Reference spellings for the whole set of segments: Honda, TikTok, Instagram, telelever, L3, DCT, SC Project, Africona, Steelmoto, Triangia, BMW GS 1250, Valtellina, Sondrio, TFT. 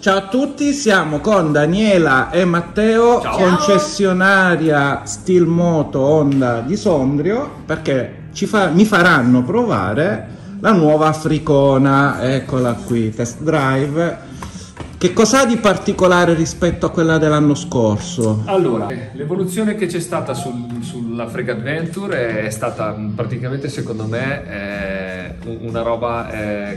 Ciao a tutti, siamo con Daniela e Matteo, ciao. Concessionaria Steelmoto Honda di Sondrio, perché mi faranno provare la nuova Africona. Eccola qui, test drive. Che cos'ha di particolare rispetto a quella dell'anno scorso? Allora, l'evoluzione che c'è stata sull'Africa Adventure è stata praticamente, secondo me, una roba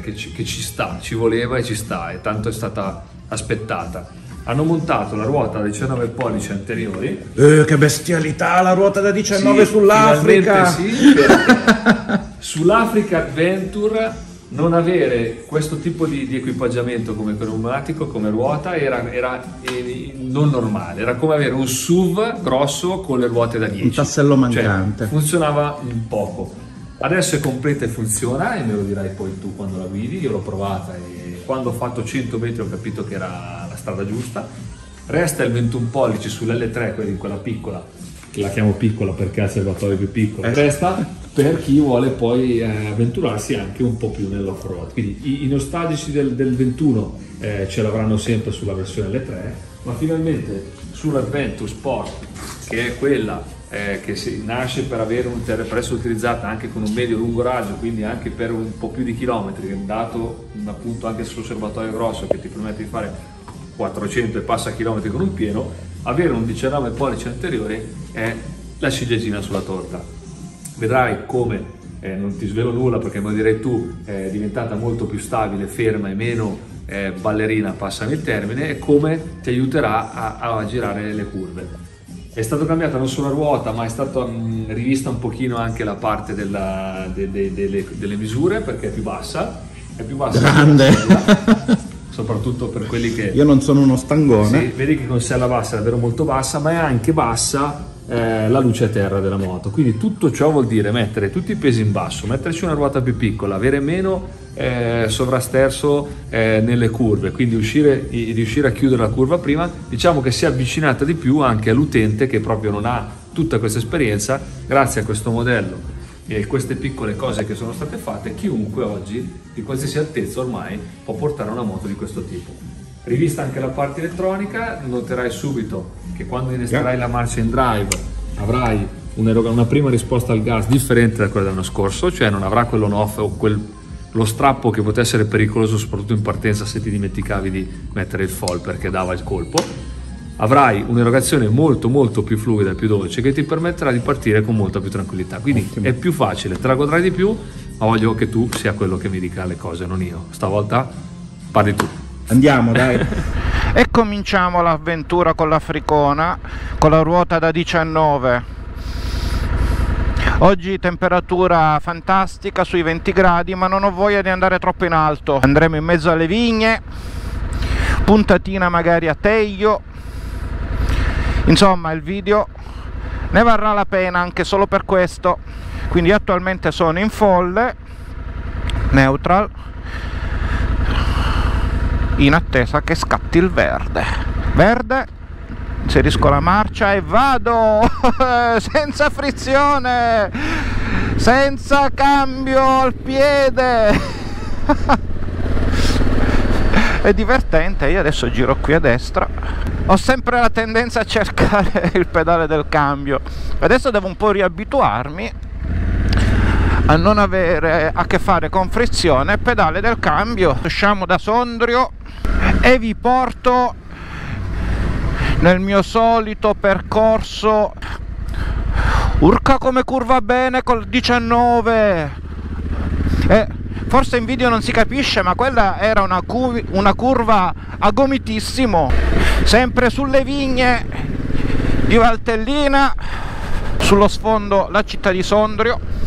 che ci sta, ci voleva e ci sta, e tanto è stata aspettata. Hanno montato la ruota da 19 pollici anteriori. Che bestialità, la ruota da 19 sì, sull'Africa! Sì, sull'Africa Adventure non avere questo tipo di equipaggiamento come pneumatico, come ruota, era non normale. Era come avere un SUV grosso con le ruote da 10. Un tassello mancante. Cioè, funzionava un poco. Adesso è completa e funziona, e me lo dirai poi tu quando la guidi. Io l'ho provata e quando ho fatto 100 metri ho capito che era la strada giusta. Resta il 21 pollici sull'L3, quella piccola, che la chiamo piccola perché ha il serbatoio più piccolo, resta per chi vuole poi avventurarsi anche un po' più nell'off-road. Quindi i nostalgici del 21 ce l'avranno sempre sulla versione L3, ma finalmente sull'Adventure Sport, che è quella che nasce per essere utilizzata anche con un medio lungo raggio, quindi anche per un po' più di chilometri, dato appunto anche sul serbatoio grosso che ti permette di fare 400 e passa chilometri con un pieno, avere un 19 pollici anteriore è la ciliegina sulla torta. Vedrai come, non ti svelo nulla perché me lo direi tu, è diventata molto più stabile, ferma e meno ballerina, passami il termine, e come ti aiuterà a girare le curve. È stata cambiata non solo la ruota, ma è stata rivista un pochino anche la parte delle misure, perché è più bassa, grande, soprattutto per quelli che... Io non sono uno stangone. Sì, vedi che con sé la bassa è davvero molto bassa, ma è anche bassa la luce a terra della moto. Quindi tutto ciò vuol dire mettere tutti i pesi in basso, metterci una ruota più piccola, avere meno sovrasterzo nelle curve, quindi riuscire a chiudere la curva prima. Diciamo che si è avvicinata di più anche all'utente che proprio non ha tutta questa esperienza. Grazie a questo modello e queste piccole cose che sono state fatte, chiunque oggi di qualsiasi altezza ormai può portare una moto di questo tipo. Rivista anche la parte elettronica, noterai subito che quando innesterai la marcia in drive avrai una prima risposta al gas differente da quella dell'anno scorso, cioè non avrà quello on-off o lo strappo che poteva essere pericoloso soprattutto in partenza se ti dimenticavi di mettere il fall perché dava il colpo. Avrai un'erogazione molto molto più fluida e più dolce che ti permetterà di partire con molta più tranquillità, quindi ottimo. È più facile, te la godrai di più, ma voglio che tu sia quello che mi dica le cose, non io. Stavolta parli tu. Andiamo, dai. E cominciamo l'avventura con l'Africona, con la ruota da 19. Oggi temperatura fantastica, sui 20 gradi, ma non ho voglia di andare troppo in alto. Andremo in mezzo alle vigne, puntatina magari a Teglio. Insomma, il video ne varrà la pena anche solo per questo. Quindi attualmente sono in folle, neutral, in attesa che scatti il verde. Verde. Inserisco la marcia e vado senza frizione, senza cambio al piede. È divertente. Io adesso giro qui a destra, ho sempre la tendenza a cercare il pedale del cambio, adesso devo un po' riabituarmi a non avere a che fare con frizione e pedale del cambio. Usciamo da Sondrio e vi porto nel mio solito percorso. Urca come curva bene col 19. Forse in video non si capisce, ma quella era una curva a gomitissimo. Sempre sulle vigne di Valtellina, sullo sfondo la città di Sondrio.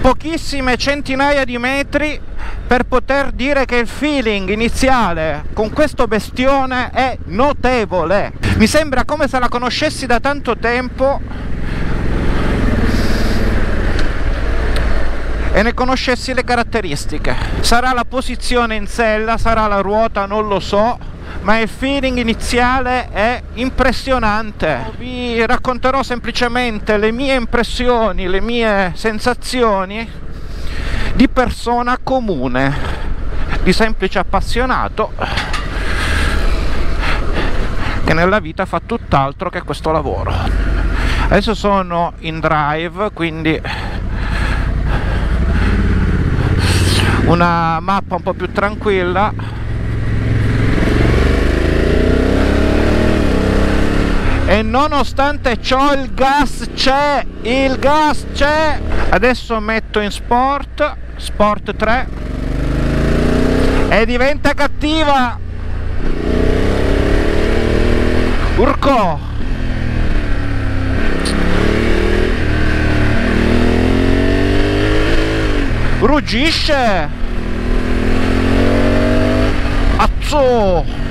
Pochissime centinaia di metri per poter dire che il feeling iniziale con questo bestione è notevole. Mi sembra come se la conoscessi da tanto tempo e ne conoscessi le caratteristiche. Sarà la posizione in sella, sarà la ruota, non lo so, ma il feeling iniziale è impressionante. Vi racconterò semplicemente le mie impressioni, le mie sensazioni di persona comune, di semplice appassionato che nella vita fa tutt'altro che questo lavoro. Adesso sono in drive, quindi una mappa un po' più tranquilla, e nonostante ciò il gas c'è, il gas c'è. Adesso metto in sport, sport 3, e diventa cattiva. Urco! Ruggisce! Azzo!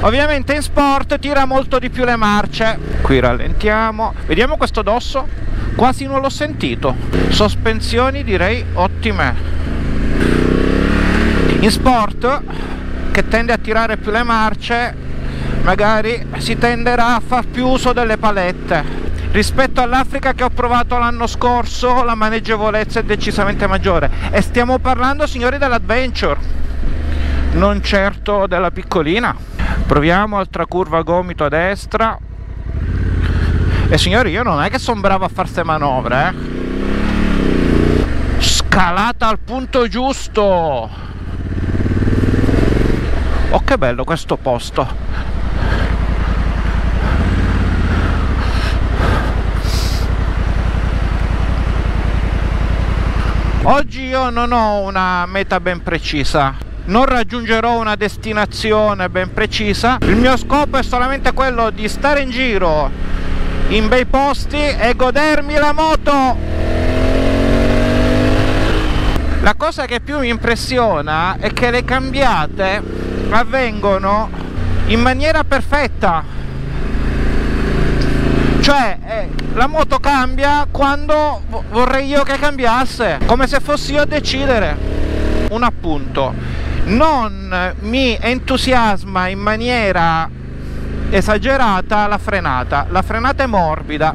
Ovviamente in sport tira molto di più le marce. Qui rallentiamo. Vediamo questo dosso. Quasi non l'ho sentito. Sospensioni direi ottime. In sport, che tende a tirare più le marce, magari si tenderà a far più uso delle palette. Rispetto all'Africa che ho provato l'anno scorso, la maneggevolezza è decisamente maggiore, e stiamo parlando, signori, dell'Adventure, non certo della piccolina. Proviamo altra curva gomito a destra, e signori, io non è che sono bravo a fare queste manovre, eh. Calata al punto giusto. Oh, che bello questo posto. Oggi io non ho una meta ben precisa, non raggiungerò una destinazione ben precisa. Il mio scopo è solamente quello di stare in giro in bei posti e godermi la moto. La cosa che più mi impressiona è che le cambiate avvengono in maniera perfetta, cioè la moto cambia quando vorrei io che cambiasse, come se fossi io a decidere. Un appunto: non mi entusiasma in maniera esagerata la frenata. La frenata è morbida,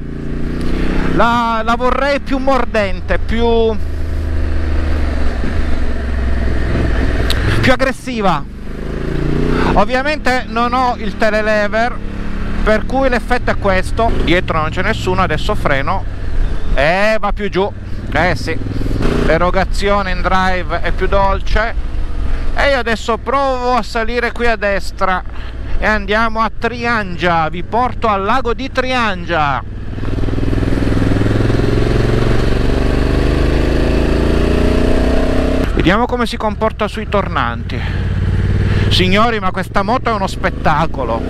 la vorrei più mordente, più aggressiva. Ovviamente non ho il telelever, per cui l'effetto è questo. Dietro non c'è nessuno, adesso freno e va più giù. Eh sì, l'erogazione in drive è più dolce. E io adesso provo a salire qui a destra e andiamo a Triangia. Vi porto al lago di Triangia. Vediamo come si comporta sui tornanti. Signori, ma questa moto è uno spettacolo.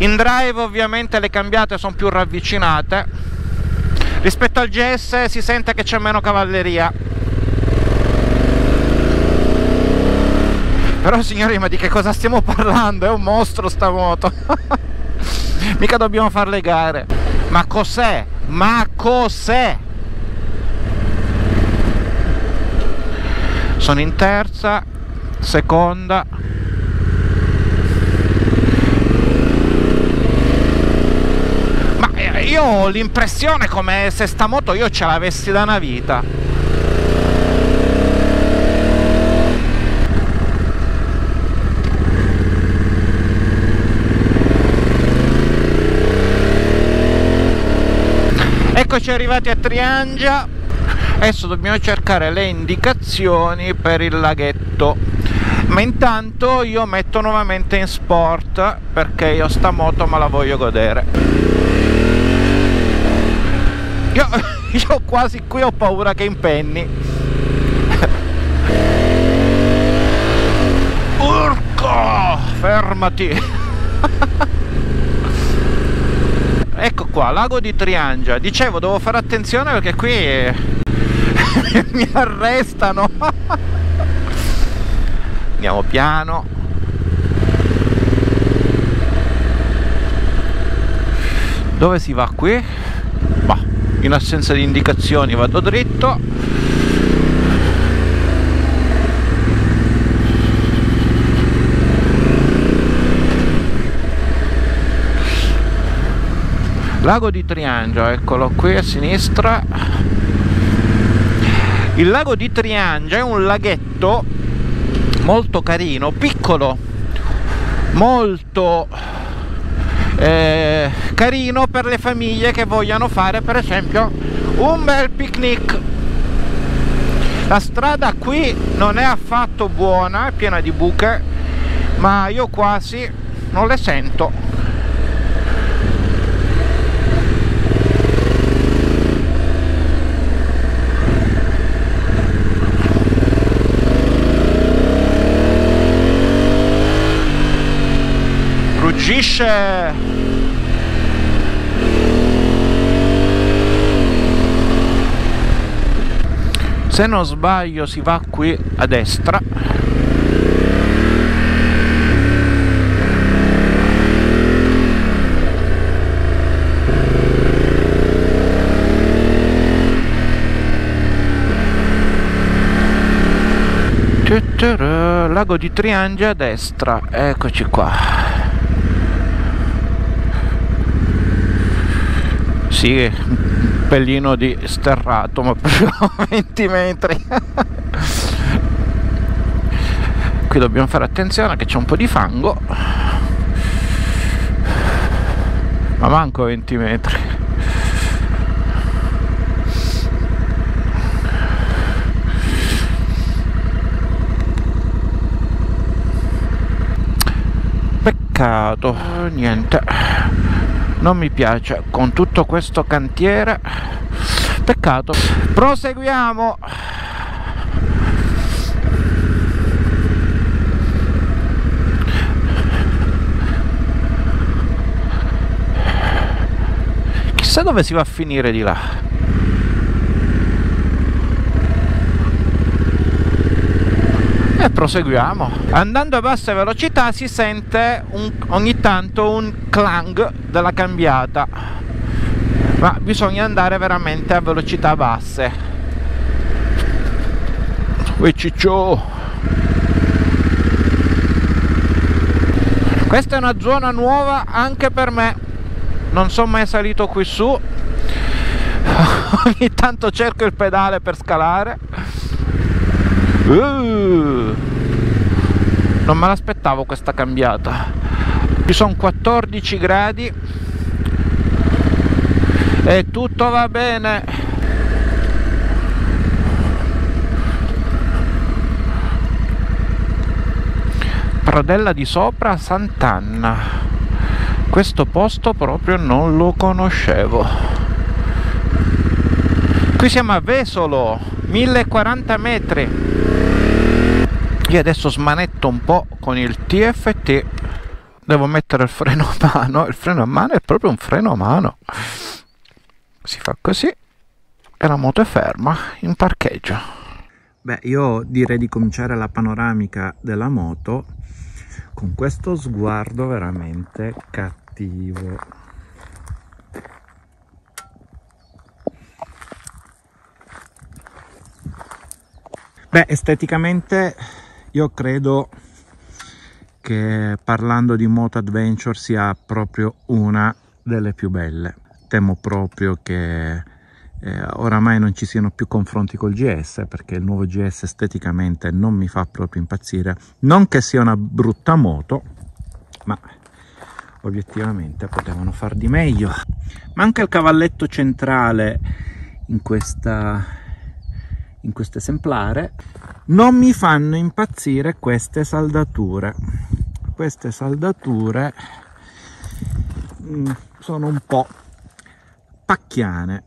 In drive ovviamente le cambiate sono più ravvicinate. Rispetto al GS si sente che c'è meno cavalleria. Però, signori, ma di che cosa stiamo parlando? È un mostro sta moto. Mica dobbiamo far le gare. Ma cos'è? Ma cos'è? Sono in terza, seconda. Ma io ho l'impressione come se sta moto io ce l'avessi da una vita. Eccoci arrivati a Triangia. Adesso dobbiamo cercare le indicazioni per il laghetto, ma intanto io metto nuovamente in sport, perché io sta moto me la voglio godere. Io quasi qui ho paura che impenni. Urco, fermati. Ecco qua, lago di Triangia. Dicevo, devo fare attenzione perché qui mi arrestano. Andiamo piano. Dove si va qui? Bah, in assenza di indicazioni vado dritto. Lago di Triangia, eccolo qui a sinistra. Il lago di Triangia è un laghetto molto carino, piccolo, molto carino per le famiglie che vogliano fare per esempio un bel picnic. La strada qui non è affatto buona, è piena di buche, ma io quasi non le sento. Ruggisce. Se non sbaglio si va qui a destra. Lago di Triangia a destra, eccoci qua. Sì, un pellino di sterrato, ma proprio 20 metri. Qui dobbiamo fare attenzione che c'è un po' di fango, ma manco 20 metri. Peccato, niente. Non mi piace con tutto questo cantiere, peccato. Proseguiamo. Chissà dove si va a finire di là. E proseguiamo. Andando a bassa velocità si sente ogni tanto un clang della cambiata, ma bisogna andare veramente a velocità basse. Uè ciccio! Questa è una zona nuova anche per me. Non sono mai salito qui su. Ogni tanto cerco il pedale per scalare. Non me l'aspettavo questa cambiata. Ci sono 14 gradi e tutto va bene. Pradella di Sopra, Sant'Anna. Questo posto proprio non lo conoscevo. Qui siamo a Vesolo, 1040 metri. Io adesso smanetto un po' con il TFT, devo mettere il freno a mano. Il freno a mano è proprio un freno a mano, si fa così e la moto è ferma in parcheggio. Beh, io direi di cominciare la panoramica della moto con questo sguardo veramente cattivo. Beh, esteticamente io credo che parlando di Moto Adventure sia proprio una delle più belle. Temo proprio che oramai non ci siano più confronti col GS, perché il nuovo GS esteticamente non mi fa proprio impazzire. Non che sia una brutta moto, ma obiettivamente potevano far di meglio. Manca il cavalletto centrale in questo esemplare. Non mi fanno impazzire queste saldature. Queste saldature sono un po' pacchiane.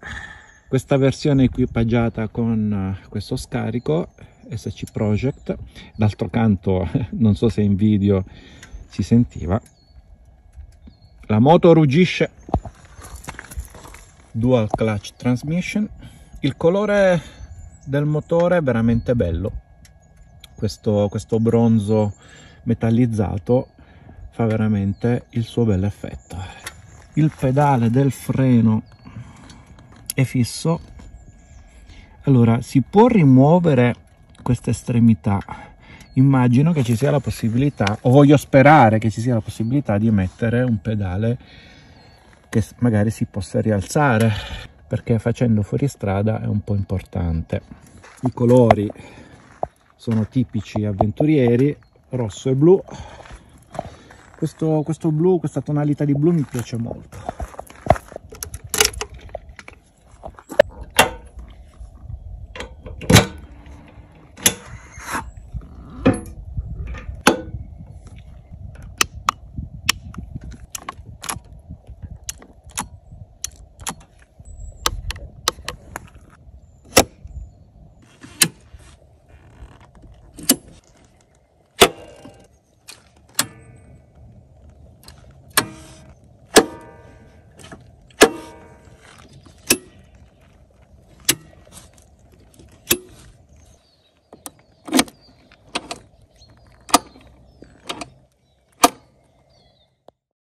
Questa versione equipaggiata con questo scarico SC Project, d'altro canto non so se in video si sentiva. La moto ruggisce. dual clutch transmission. Il colore del motore è veramente bello, questo bronzo metallizzato fa veramente il suo bel effetto. Il pedale del freno è fisso. Allora, si può rimuovere questa estremità, immagino che ci sia la possibilità, o voglio sperare che ci sia la possibilità di mettere un pedale che magari si possa rialzare, perché facendo fuoristrada è un po' importante. I colori sono tipici avventurieri, rosso e blu. Questa tonalità di blu mi piace molto.